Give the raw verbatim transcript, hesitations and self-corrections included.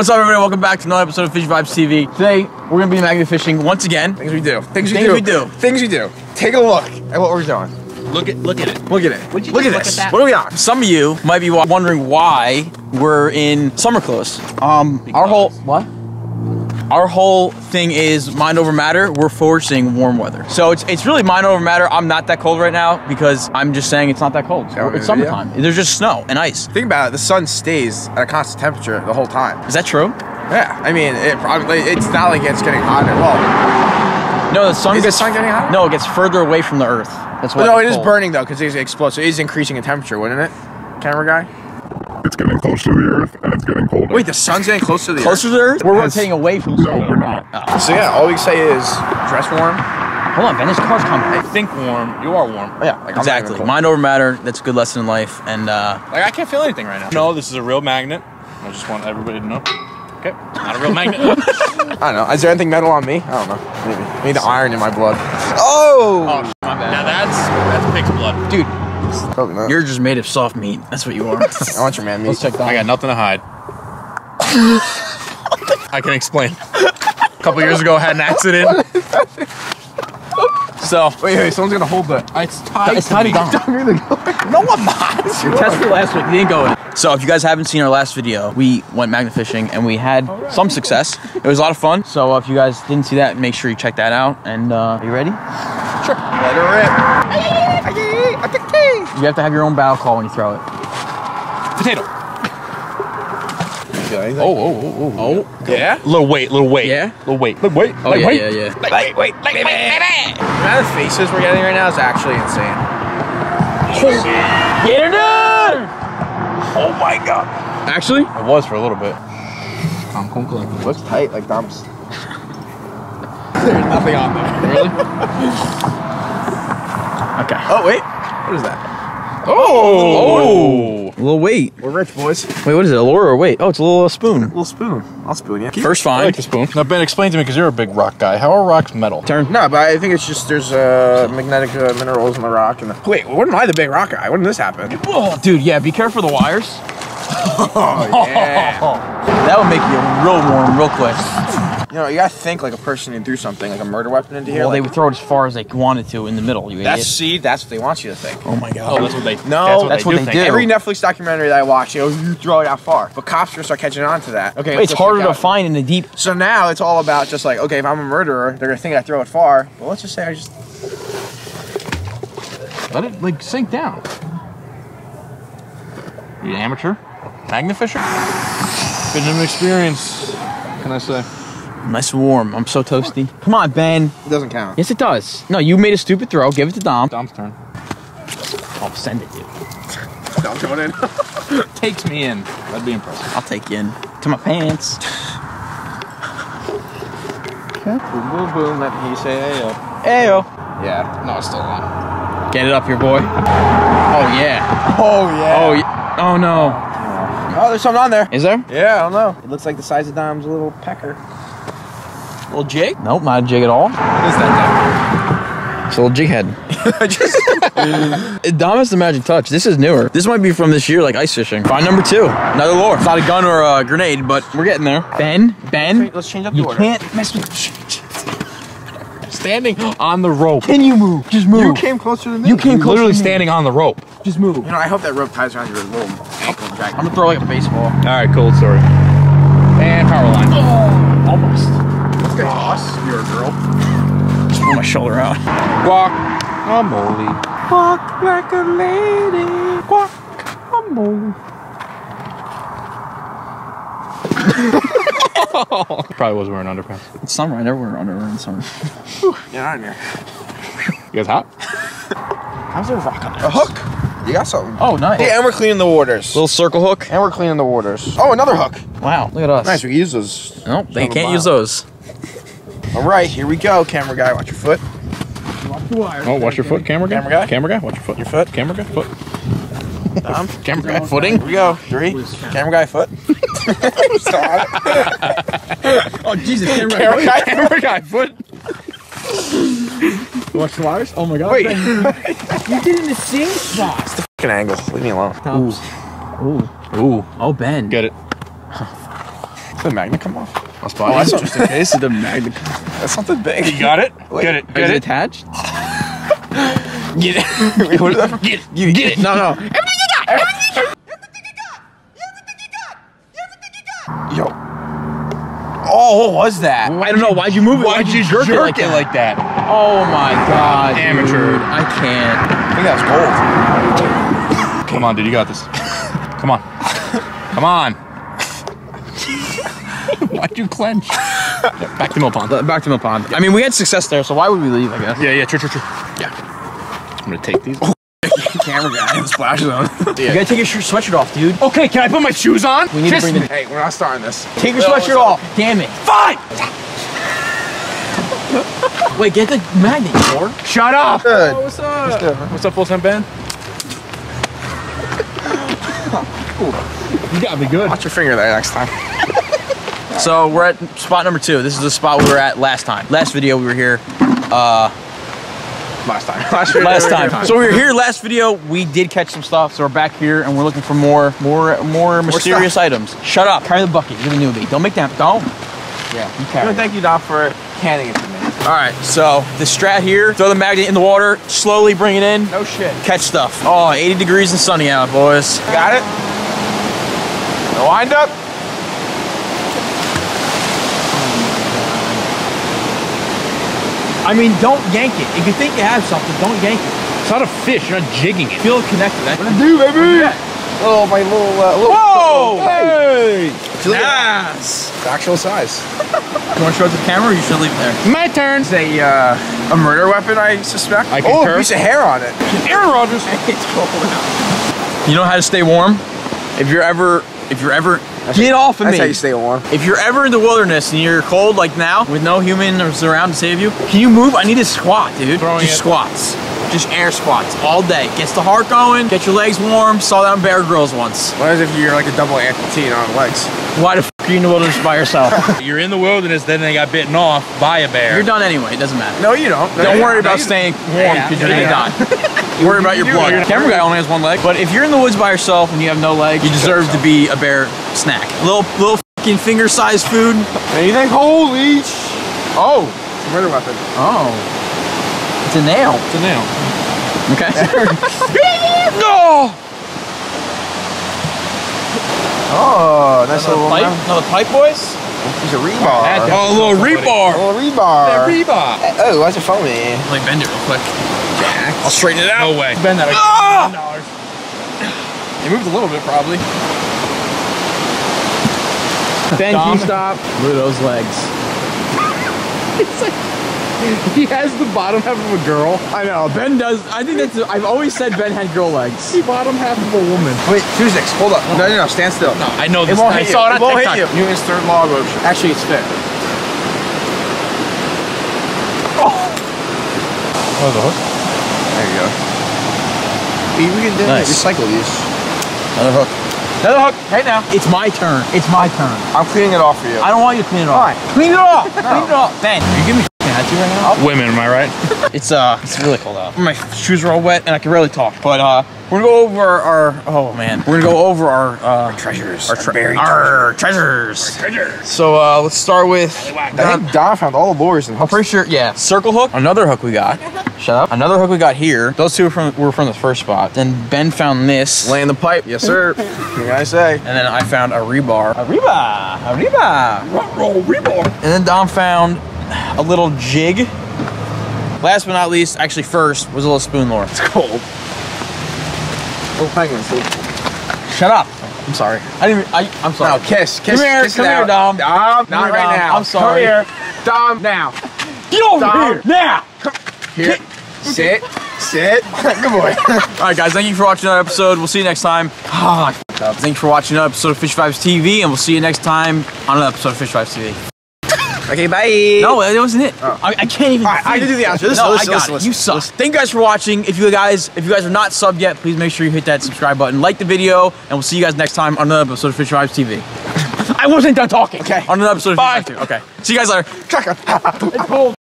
What's up, everybody? Welcome back to another episode of FishyVibez T V. Today, we're going to be magnet fishing once again. Things we do. Things, things we do. Things we do. Take a look at what we're doing. Look at look at it. Look at it. Look at look this. At what are we on? Some of you might be wondering why we're in summer clothes. Um, because our whole what? Our whole thing is mind over matter. We're forcing warm weather. So it's, it's really mind over matter. I'm not that cold right now because I'm just saying it's not that cold. So it's summertime. Yeah. There's just snow and ice. Think about it. The sun stays at a constant temperature the whole time. Is that true? Yeah. I mean, it probably, it's not like it's getting hot at all. No, the sun is gets- the sun getting hot? No, it gets further away from the earth. That's why No, it cold. Is burning though because it's explosive. It is increasing in temperature, wouldn't it? Camera guy? It's getting closer to the earth, and it's getting colder. Wait, the sun's getting closer to the earth? Closer to the earth? We're That's... rotating away from the sun. No, we're not. Oh. So yeah, all we say is, dress warm. Hold on, Ben, this car's coming. I think warm. You are warm. Oh, yeah, like, exactly. Mind over matter, that's a good lesson in life, and uh... like, I can't feel anything right now. No, this is a real magnet. I just want everybody to know. Okay, not a real magnet. I don't know. Is there anything metal on me? I don't know. Maybe. I need the iron in my blood. Oh! Oh, shit, my bad. Now that's, that's pig's blood. Dude. Probably not. You're just made of soft meat. That's what you are. I want your man meat. Let's check that. I got nothing to hide. I can explain. A couple years ago, I had an accident. So wait, wait, someone's gonna hold that. It's tied. It's tied down. No, I'm not. We tested it last week. You didn't go in. So if you guys haven't seen our last video, we went magnet fishing and we had right. some success. It was a lot of fun. So uh, if you guys didn't see that, make sure you check that out. And uh, are you ready? Sure. Let her rip. You have to have your own bow call when you throw it. Potato. Oh, oh, oh, oh. Oh, yeah? Little weight, little weight. Yeah? Little weight. Little weight. Oh, yeah, yeah, yeah. Wait, wait, wait, wait, wait, wait. The amount of faces we're getting right now is actually insane. Get her done! Oh, my God. Actually? It was for a little bit. I'm cool, cool. It looks tight like dumps. There's nothing on there. Really? Okay. Oh, wait. What is that? Oh! Oh! A little weight. We're rich, boys. Wait, what is it? A lure or a weight? Oh, it's a little spoon. A little spoon. I'll spoon you. First find. I like the spoon. Now, Ben, explain to me, because you're a big rock guy. How are rocks metal? Turn. No, but I think it's just there's uh, magnetic uh, minerals in the rock. And the... Wait, wasn't I the big rock guy? When did this happen? Oh, dude, yeah, be careful of the wires. Oh, yeah. That would make you real warm real quick. You know, you gotta think like a person who threw something, like a murder weapon into here. Well, like, they would throw it as far as they wanted to in the middle, you idiot. That's, see, that's what they want you to think. Oh my God. Oh, that's what they, no, that's what they, that's what they, do, they do. Every Netflix documentary that I watch, you know, you throw it out far. But cops are gonna start catching on to that. Okay, Wait, it's harder to find in the deep. So now it's all about just like, okay, if I'm a murderer, they're gonna think I throw it far. Well, let's just say I just... Let it, like, sink down. You an amateur? Magnet fisher? Been an experience, can I say. Nice warm. I'm so toasty. Come on, Ben. It doesn't count. Yes, it does. No, you made a stupid throw. Give it to Dom. Dom's turn. I'll send it, dude. Dom's going in. Takes me in. That'd be impressive. I'll take you in. To my pants. Okay. Boom, boom, boom. Let me say ayo. Ayo. Yeah. No, it's still on. Get it up here, boy. Oh, yeah. Oh, yeah. Oh, yeah. Oh, no. Oh, there's something on there. Is there? Yeah, I don't know. It looks like the size of Dom's a little pecker. Little jig? Nope, not a jig at all. What is that? It's a little jig head. Dom has the magic touch. This is newer. This might be from this year, like ice fishing. Find number two. Another lure. It's not a gun or a grenade, but we're getting there. Ben, Ben. Let's change up the order. You can't mess with... Standing on the rope. Can you move? Just move. You came closer than me. You came closer literally standing on the rope. Just move. You know, I hope that rope ties around your little ankle jacket. I'm gonna throw like a baseball. All right, cool story. And power line. Oh, almost. Awesome. You're a girl. Just pull my shoulder out. Guacamole. Walk like a lady. Guacamole. Probably wasn't wearing underpants. It's summer. I never wear underwear in summer. You're not in here. You guys hot? How's there a rock on there? A hook. You got something. Oh, nice. Yeah, and we're cleaning the waters. Little circle hook. And we're cleaning the waters. Oh, another hook. Wow. Look at us. Nice. We can use those. Nope, they can't use those. All right, here we go, camera guy. Watch your foot. Watch the wire. Oh, watch your foot, camera guy. Camera guy. Camera guy. Watch your foot. Your foot. Camera guy. Foot. Um, camera guy. Footing. Here we go. Three. Camera guy. Foot. Oh Jesus! Camera, camera guy. Camera guy. Foot. Watch the wires. Oh my God. Wait. You did it in the same spot. It's the fucking angle. Leave me alone. Ooh. Ooh. Ooh. Oh, Ben. Get it. Did the magnet come off? That's probably oh, just in case. The magnet. That's something big. You got it? Wait, get it. Get is it. it attached? Get it. Wait, what is that? Get it. You get it. No, no. Everything you got. Everything you got. Everything you got. Everything you got. Everything you got. Yo. Oh, what was that? I don't know. Why'd you move it? Why'd, Why'd you jerk, jerk it, like, it like that? Oh my God. Amateur. Dude. I can't. I think that was gold. Come on, dude. You got this. Come on. Come on. Why'd you clench? Yeah, back to Mill Pond. Back to Mill Pond. Yeah. I mean, we had success there, so why would we leave, I guess? Yeah, yeah, true, true, true. Yeah. I'm gonna take these. Oh, camera guy in the splash zone. Yeah. You gotta take your sweatshirt off, dude. Okay, can I put my shoes on? We need Kiss to bring the- Hey, we're not starting this. Take your no, sweatshirt off. Damn it. Fine! Wait, get the magnet, Lord. Shut up! Good. Oh, what's up? What's, what's up, full-time band? You gotta be good. Watch your finger there next time. So we're at spot number two. This is the spot we were at last time. Last video we were here. Uh, last time. Last, last time. time. So we were here last video. We did catch some stuff. So we're back here and we're looking for more, more, more mysterious more items. Shut up. Carry the bucket. You're the newbie. Don't make that. Don't. Yeah. You carry no, thank you, Dom, for handing it to me. All right. So the strat here. Throw the magnet in the water. Slowly bring it in. No shit. Catch stuff. Oh, eighty degrees and sunny out, boys. Got it. The wind up. I mean, don't yank it. If you think you have something, don't yank it. It's not a fish. You're not jigging it. Feel connected. That's what I do, baby. Oh, my little... Uh, little Whoa! Hey! Nice! It's actual size. You want to show it to the camera or you should leave it there? My turn. It's a, uh, a murder weapon, I suspect. I oh, a piece of hair on it. Aaron Rodgers. You know how to stay warm? If you're ever... If you're ever... That's Get how, off of that's me. That's how you stay warm. If you're ever in the wilderness and you're cold like now, with no humans around to save you, can you move? I need to squat, dude. Throwing Just it. squats. Just air squats all day. Gets the heart going, get your legs warm. Saw that on Bear Grylls once. What if you're like a double amputee and on legs? Why the f are you in the wilderness by yourself? You're in the wilderness, then they got bitten off by a bear. You're done anyway, it doesn't matter. No, you don't. No, don't you worry don't. about no, staying warm because yeah, you're yeah. gonna die. You worry about your blood. The camera guy only has one leg. But if you're in the woods by yourself and you have no legs, you deserve to be a bear snack. Little, little fucking finger-sized food. Anything? Holy! Oh, it's a murder weapon. Oh, it's a nail. It's a nail. Okay. No. Oh, that's another a little pipe. Another pipe, boys. There's a rebar. Oh, a little rebar. A little rebar. That rebar. Oh, that's a phony. Let me bend it real quick. I'll straighten it out. No way. Bend that again. Ah! one dollar. It moved a little bit, probably. Thank Dom. you, stop. Look at those legs. It's like, he has the bottom half of a girl. I know. Ben does. I think that's, I've always said Ben had girl legs. The bottom half of a woman. Wait, Tuesdays, hold up. No, no, no, stand still. No, I know this. It won't hit you. I saw it on TikTok. It won't hit you. Newton's third law of motion. Actually, it's fair. Oh. Oh, the hook. There you go. We can do nice. Recycle these. Another hook. Another hook. Right now. It's my turn. It's my turn. I'm cleaning it off for you. I don't want you to clean it off. All right. Clean it off. No. Clean it off. Ben, are you giving me at you right now? Women, am I right? It's uh, it's really cold out. My shoes are all wet and I can barely talk. But uh, we're gonna go over our, our oh man, we're gonna go over our uh our treasures, our, tre our buried our treasures. Our treasures. Our treasures. So uh, let's start with. I think Don found all the lures. And I'm pretty sure. Yeah, circle hook. Another hook we got. Shut up. Another hook we got here. Those two were from, were from the first spot. Then Ben found this. Laying the pipe. Yes, sir. What can I say? And then I found a rebar. A rebar. A rebar. Rock roll rebar. And then Don found a little jig. Last but not least, actually first, was a little spoon lure. It's cold. Oh, hang on, see. Shut up. I'm sorry. I didn't. I, I'm sorry. No, kiss. Kiss. Come here. Kiss come here, Dom. Dom. Not here, right Dom. now. I'm sorry. Come here, Dom. Now. Get over Dom. here. Now. Come here. Get. Sit. Sit. Good boy. All right, guys. Thank you for watching our episode. We'll see you next time. Ah, f up. Thanks for watching another episode of FishyVibez T V, and we'll see you next time on another episode of FishyVibez T V. Okay, bye. No, that wasn't it. Oh. I, I can't even. All right, I can do the outro. No, listen, I got listen, it. Listen, you suck. Listen. Thank you guys for watching. If you guys, if you guys are not subbed yet, please make sure you hit that subscribe button, like the video, and we'll see you guys next time on another episode of FishyVibez T V. I wasn't done talking. Okay. On another episode of FishyVibez T V. Okay. See you guys later. It's cold.